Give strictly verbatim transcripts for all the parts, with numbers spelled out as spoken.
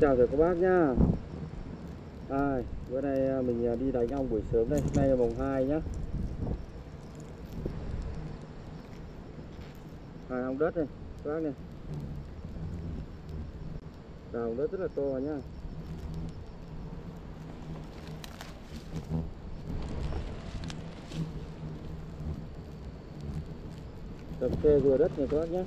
Chào các bác nhá. À, bữa nay mình đi đánh ong buổi sớm đây. Nay là mồng hai nhá. Hai ong đất này, các bác này. Đào ong đất rất là to nhá. Đập kê vừa đất này các bác nhá.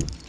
Thank you.